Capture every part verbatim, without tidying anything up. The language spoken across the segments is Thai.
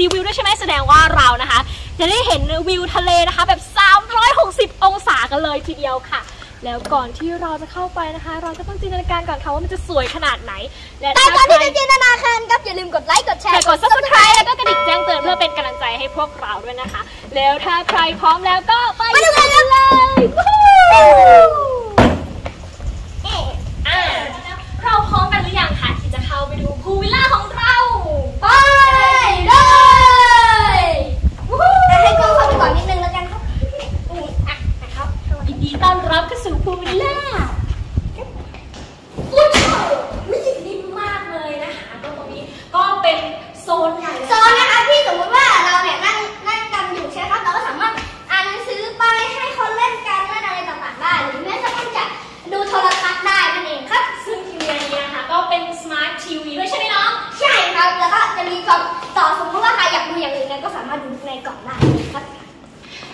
ซีวิวด้วยใช่ไหมแสดงว่าเรานะคะจะได้เห็นวิวทะเลนะคะแบบสามร้อยหกสิบองศากันเลยทีเดียวค่ะแล้วก่อนที่เราจะเข้าไปนะคะเราจะต้องจินตนาการก่อนค่ะว่ามันจะสวยขนาดไหนและแต่ก่อนที่จะจินตนาการครับอย่าลืมกดไลค์กดแชร์กด ซับสไครบ์ แล้วก็กระดิ่งแจ้งเตือนเพื่อเป็นกำลังใจให้พวกเราด้วยนะคะแล้วถ้าใครพร้อมแล้วก็ไปดูกันเลยเราพร้อมกันหรือยังคะที่จะเข้าไปดูพูลวิลล่าของเราไปเลยให้กล้องเข้าไปก่อนนิดนึงแล้วกันครับยินดีต้อนรับเข้าสู่พูลวิลล่าไม่ใช่นิ่มมากเลยนะคะตรงนี้ก็เป็นโซนใหญ่โซนนะคะที่สมมติว่าเราเนี่ยนั่งนั่งกันอยู่ใช่ไหมคะเราก็สามารถอ่านหนังสือไปให้คนเล่นการเล่นอะไรต่างๆได้หรือแม้กระทั่งจะดูโทรทัศน์ได้นั่นเองครับซึ่งทีวีนี้นะคะก็เป็นสมาร์ททีวีด้วยใช่ไหมน้องใช่ครับแล้วก็จะมีกล่องต่อสมมติว่าใครอยากดูอย่างอื่นเนี่ยก็สามารถดูในกล่องได้ครับ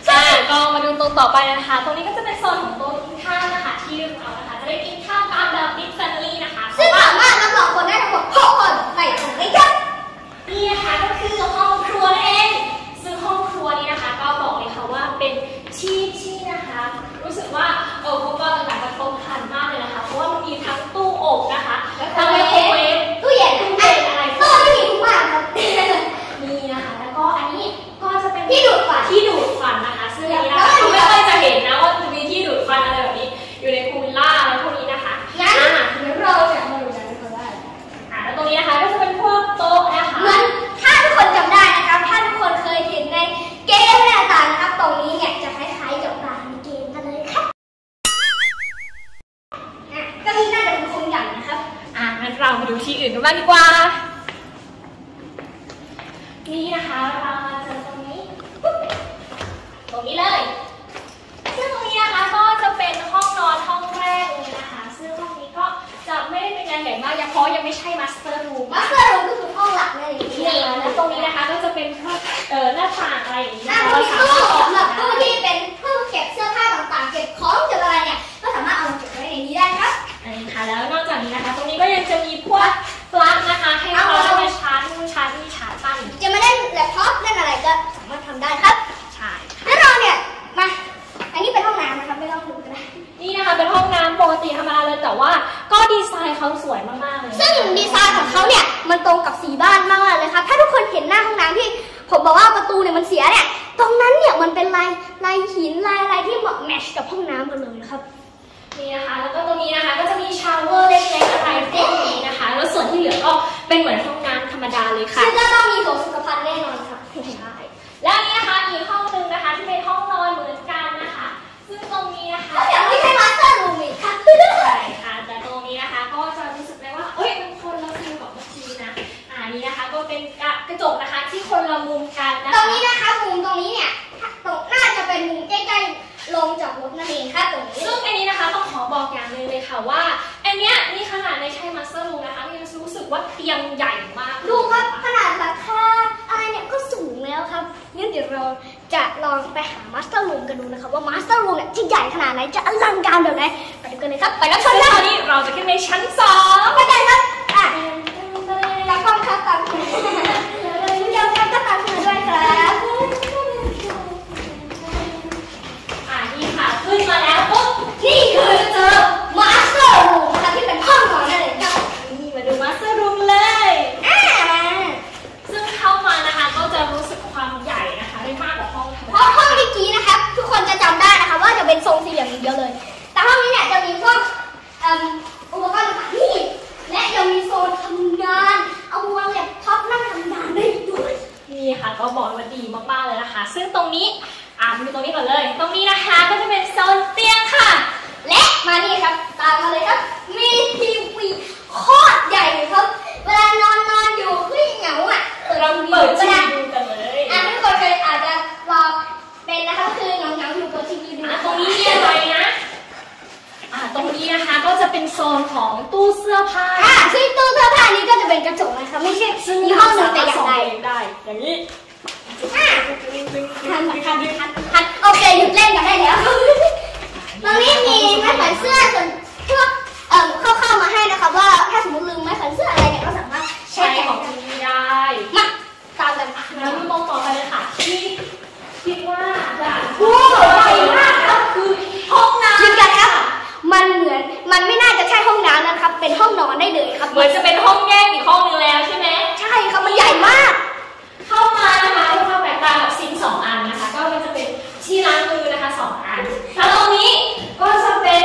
ค่ะก็มาดูตรงต่อไปนะคะตรงนี้ก็จะเป็นโซนของโต๊ะกินข้าวนะคะที่เรานะคะจะได้กินข้าวกันแบบบิ๊กแฟมิลี่นะคะซึ่งสามารถรับรองคนได้ทั้งหมดหกคนในของนี้ครับนี่นะคะก็คือห้องครัวนั่นเองซึ่งห้องครัวนี้นะคะก็บอกเลยค่ะว่าเป็นที่ที่นะคะรู้สึกว่าเอออุปกรณ์ต่างๆมันครบครันมากเลยนะคะเพราะว่ามันมีทั้งตู้อบนะคะทั้งไมโครเวฟตู้เย็นตู้เย็นอะไรตู้ไม่มีทุกอย่างครับมีนะคะแล้วก็อันนี้ก็จะเป็นที่ดูดควันที่ดูดควันนะคะซึ่งอันนี้เราไม่เคยจะเห็นนะว่าจะมีที่ดูดควันอะไรแบบนี้อยู่ในพูลวิลล่าอะไรพวกนี้นะคะงั้นเดี๋ยวเราจะมาดูกันในพูลวิลล่าอ่ะแล้วตรงนี้นะคะก็จะเป็นพวกโต๊ะนะคะเหมือนถ้าทุกคนจำได้นะคะถ้าทุกคนเคยเห็นในเกมต่างๆนะครับตรงนี้เนี่ยจะคล้ายๆกับร้านเกมกันเลยค่ะก็มีหน้าแบบคงอย่างนะครับอ่ะงั้นเราไปดูที่อื่นกันบ้างดีกว่านี่นะคะเรามาเจอตรงนี้ตรงนี้เลยซึ่งตรงนี้นะคะก็จะเป็นห้องนอนห้องแรกเลยนะคะซึ่งห้องนี้ก็จะไม่ได้เป็นงานใหญ่มากยังเพราะยังไม่ใช่มาสเตอร์รูมมาสเตอร์รูมก็คือห้องหลักเลยอย่างนี้แล้วตรงนี้นะคะก็จะเป็นพวกเอ่อหน้าต่างอะไรอย่างนี้นะคะเราสามารถสำหรับตู้ที่เป็นตู้เก็บเสื้อผ้าต่างๆเก็บของเก็บอะไรเนี่ยก็สามารถเอาเก็บไว้ในนี้ได้ครับอันนี้ค่ะแล้วนอกจากนี้นะคะตรงนี้ก็ยังจะมีพวกปลั๊กนะคะให้เราไปชาร์จนู่นชาร์จนี่ชาร์จตั้งจะมาเล่นแล็ปท็อปเล่นอะไรก็สามารถทำได้ครับใช่แล้วเราเนี่ยมาอันนี้เป็นห้องน้ำนะคะไม่ต้องดูกันนะนี่นะคะเป็นห้องน้ำปกติธรรมดาเลยแต่ว่าก็ดีไซน์เขาสวยมากๆเลยซึ่งดีไซน์ของเขาเนี่ยมันตรงกับสีบ้านมากๆเลยค่ะถ้าทุกคนเห็นหน้าห้องน้ำที่ผมบอกว่าประตูเนี่ยมันเสียเนี่ยตรงนั้นเนี่ยมันเป็นลายลายหินลายอะไรที่เหมาะแมชกับห้องน้ำกันเลยนะครับนี่นะคะแล้วก็ตรงนี้นะคะก็จะมีชาวเวอร์เล็กๆอะไรพวกนี้นะคะแล้วส่วนที่เหลือก็เป็นเหมือนห้องน้ำธรรมดาเลยค่ะซึ่งก็ต้องมีของสุขภัณฑ์แน่นอนค่ะใช่แล้วนี่นะคะอีกห้องนึงนะคะที่เป็นห้องนอนเหมือนกันนะคะซึ่งตรงนี้นะคะก็อย่างที่ใช้มาสเตอร์รูมอีกค่ะใช่ค่ะแต่ตรงนี้นะคะก็จะรู้สึกได้ว่าเอ้ยเป็นคนละฟิลกับเมื่อกี้นะอ่านี้นะคะก็เป็นกระจกนะคะที่คนละมุมกันนะคะตรงนี้นะคะมุมตรงนี้เนี่ยตรงน่าจะเป็นมุมใกล้ๆลงจากรถนั่นเองค่ะตรงนี้ซึ่งอันนี้นะคะต้องขอบอกอย่างนึงเลยค่ะว่าอันเนี้ยนี่ขนาดในใช้มาสเตอร์รูมนะคะยังรู้สึกว่าเตียงใหญ่มากดูครับขนาดราคาอะไรเนี่ยก็สูงแล้วครับงั้นเดี๋ยวเราจะลองไปหามาสเตอร์รูมกันดูนะคะว่ามาสเตอร์รูมเนี่ยจะใหญ่ขนาดไหนจะอลังการแบบไหนไปดูกันเลยครับไปแล้วชั้นแรกนี้เราจะขึ้นไปชั้นสองไปกันครับอ่ะตากล้องครับตามคุณเดี๋ยวกันก็ตามคุณด้วยครับอ่ะนี่ค่ะขึ้นมาแล้วปุ๊บนี่คือเจอมาสเตอร์รูมนะคะที่เป็นห้องนอนนั่นเองครับนี่มาดูมาสเตอร์รูมเลยอ่ะซึ่งเข้ามานะคะก็จะรู้สึกความใหญ่นะคะได้มากกว่าห้องเพราะห้องเมื่อกี้นะคะทุกคนจะจำได้นะคะว่าจะเป็นทรงสี่เหลี่ยมอย่างเดียวเลยแต่ห้องนี้เนี่ยจะมีพวกอุปกรณ์ต่างๆที่และยังมีโซนทำงานเอาวางแล็ปท็อปนั่งทำงานได้ด้วยนี่ค่ะก็บอกว่าดีมากๆเลยนะคะซึ่งตรงนี้อ่ะมาดูตรงนี้ก่อนเลยตรงนี้นะคะก็จะเป็นโซนเตียงค่ะและมานี่ครับตามมาเลยครับมีทีวีโคตรใหญ่เลยครับเวลานอนนอนอยู่คือเหงาอ่ะเราเปิดทีวีดูกันเลยอ่ะทุกคนเคยอาจจะรอเป็นนะคะคือเหงาเหงาอยู่เปิดทีวีดูตรงนี้มีอะไรนะตรงนี้นะคะก็จะเป็นโซนของตู้เสื้อผ้าค่ะซึ่งตู้เสื้อผ้านี้ก็จะเป็นกระจกนะคะไม่ใช่ซึ่งห้องนึงแต่อย่างใดได้อย่างนี้ค่ะคันคันคันโอเคหยุดเล่นกันได้แล้วตรงนี้มีไม้แขวนเสื้อส่วนพวกเอ่อเข้าเข้ามาให้นะคะว่าถ้าสมมติลืมไม้แขวนเสื้ออะไรเนี่ยก็สามารถใช้ของที่นี่ได้มาตามกัน กันแล้วมองต่อไปเลยค่ะที่คิดว่าจะพูดอะไรมากก็คือห้องน้ำยืนยันครับมันเหมือนมันไม่น่าจะใช่ห้องน้ำนะครับเป็นห้องนอนได้เลยครับเหมือนจะเป็นห้องแยกอีกห้องนึงแล้วใช่ไหมใช่ค่ะมันใหญ่มากเข้ามานะคะด้วยความแตกต่างกับซิงค์สองอันนะคะก็มันจะเป็นที่ล้างมือนะคะสองอันแล้วตรงนี้ก็จะเป็น